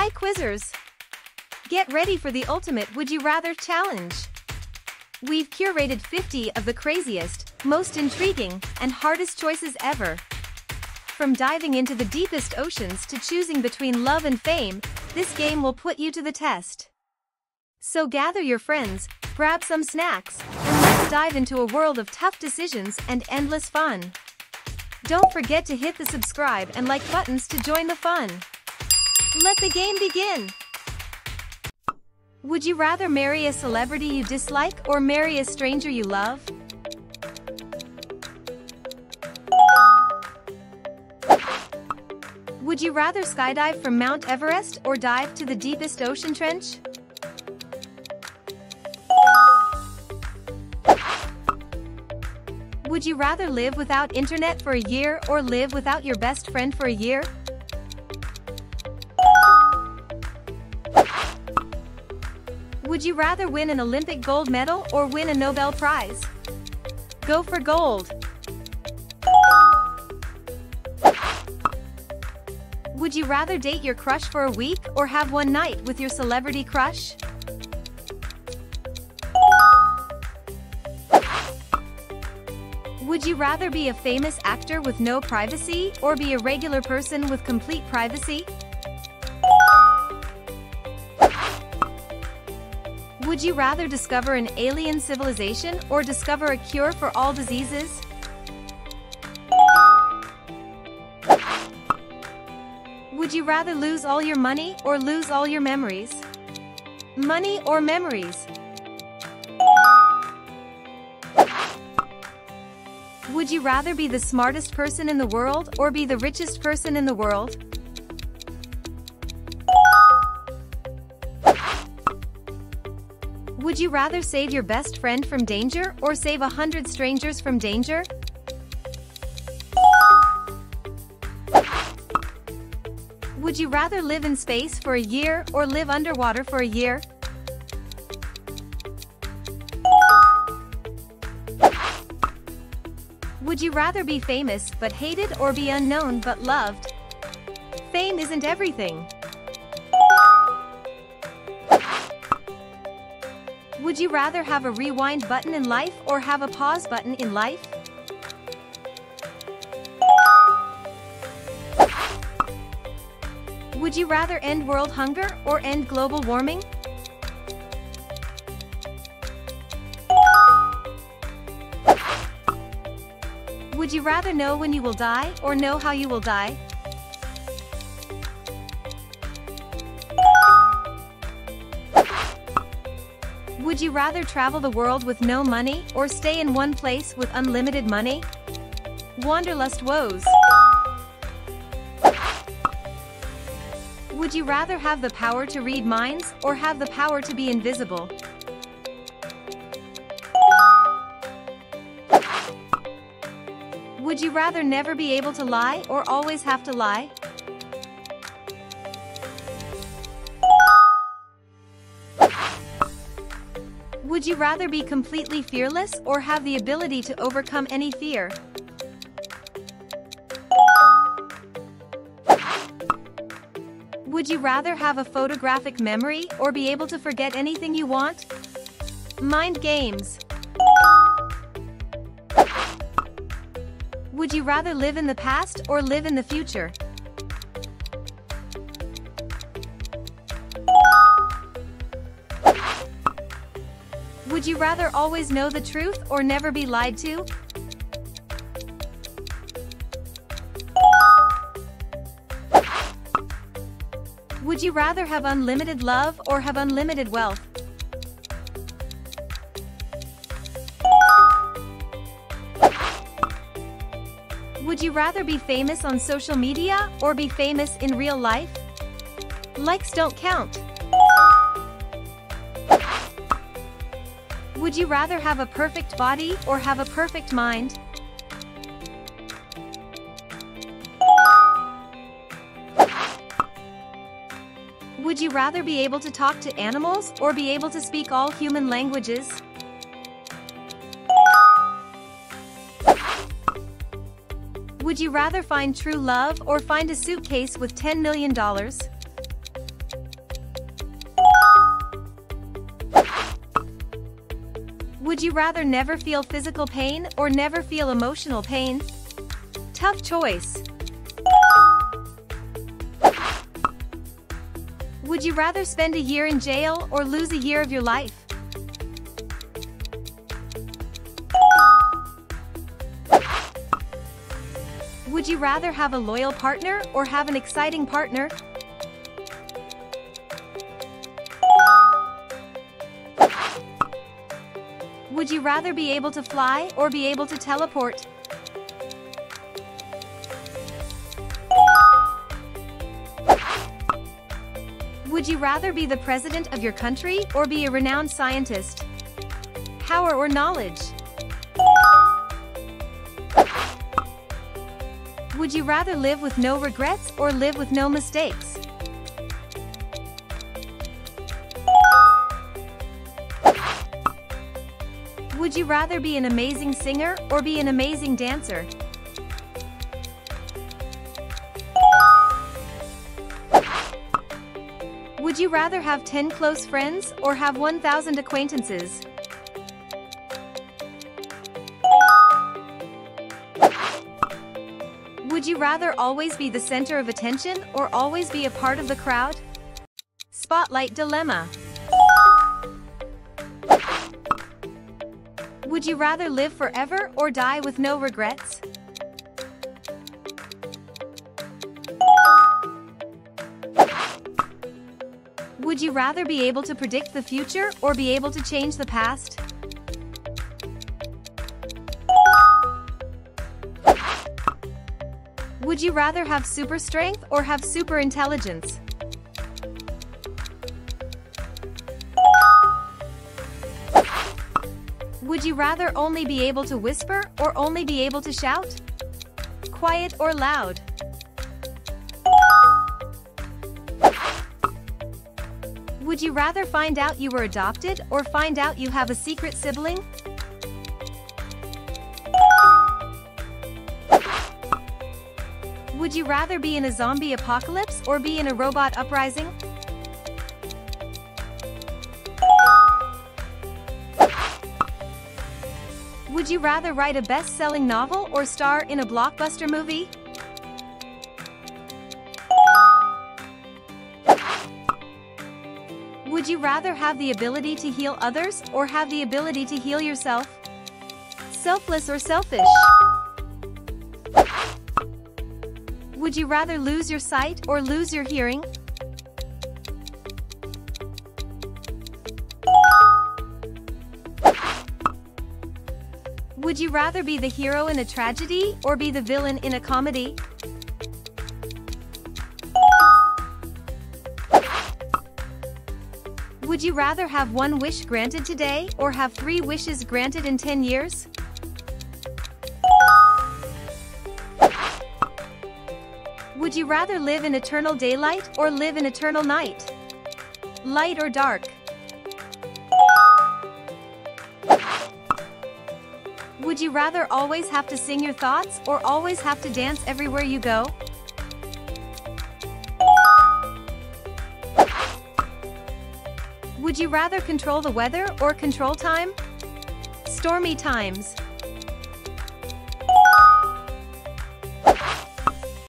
Hi Quizzers! Get ready for the ultimate Would You Rather challenge. We've curated 50 of the craziest, most intriguing, and hardest choices ever. From diving into the deepest oceans to choosing between love and fame, this game will put you to the test. So gather your friends, grab some snacks, and let's dive into a world of tough decisions and endless fun. Don't forget to hit the subscribe and like buttons to join the fun. Let the game begin! Would you rather marry a celebrity you dislike or marry a stranger you love? Would you rather skydive from Mount Everest or dive to the deepest ocean trench? Would you rather live without internet for a year or live without your best friend for a year? Would you rather win an Olympic gold medal or win a Nobel Prize? Go for gold! Would you rather date your crush for a week or have one night with your celebrity crush? Would you rather be a famous actor with no privacy or be a regular person with complete privacy? Would you rather discover an alien civilization or discover a cure for all diseases? Would you rather lose all your money or lose all your memories? Money or memories? Would you rather be the smartest person in the world or be the richest person in the world? Would you rather save your best friend from danger or save 100 strangers from danger? Would you rather live in space for a year or live underwater for a year? Would you rather be famous but hated or be unknown but loved? Fame isn't everything. Would you rather have a rewind button in life or have a pause button in life? Would you rather end world hunger or end global warming? Would you rather know when you will die or know how you will die? Would you rather travel the world with no money or stay in one place with unlimited money? Wanderlust woes. Would you rather have the power to read minds or have the power to be invisible? Would you rather never be able to lie or always have to lie? Would you rather be completely fearless or have the ability to overcome any fear? Would you rather have a photographic memory or be able to forget anything you want? Mind games. Would you rather live in the past or live in the future? Would you rather always know the truth or never be lied to? Would you rather have unlimited love or have unlimited wealth? Would you rather be famous on social media or be famous in real life? Likes don't count. Would you rather have a perfect body or have a perfect mind? Would you rather be able to talk to animals or be able to speak all human languages? Would you rather find true love or find a suitcase with $10 million? Would you rather never feel physical pain or never feel emotional pain? Tough choice. Would you rather spend a year in jail or lose a year of your life? Would you rather have a loyal partner or have an exciting partner? Would you rather be able to fly or be able to teleport? Would you rather be the president of your country or be a renowned scientist? Power or knowledge? Would you rather live with no regrets or live with no mistakes? Would you rather be an amazing singer or be an amazing dancer? Would you rather have 10 close friends or have 1,000 acquaintances? Would you rather always be the center of attention or always be a part of the crowd? Spotlight Dilemma. Would you rather live forever or die with no regrets? Would you rather be able to predict the future or be able to change the past? Would you rather have super strength or have super intelligence? Would you rather only be able to whisper or only be able to shout? Quiet or loud? Would you rather find out you were adopted or find out you have a secret sibling? Would you rather be in a zombie apocalypse or be in a robot uprising? Would you rather write a best-selling novel or star in a blockbuster movie? Would you rather have the ability to heal others or have the ability to heal yourself? Selfless or selfish? Would you rather lose your sight or lose your hearing? Would you rather be the hero in a tragedy or be the villain in a comedy? Would you rather have one wish granted today or have 3 wishes granted in 10 years? Would you rather live in eternal daylight or live in eternal night? Light or dark? Would you rather always have to sing your thoughts or always have to dance everywhere you go? Would you rather control the weather or control time? Stormy times.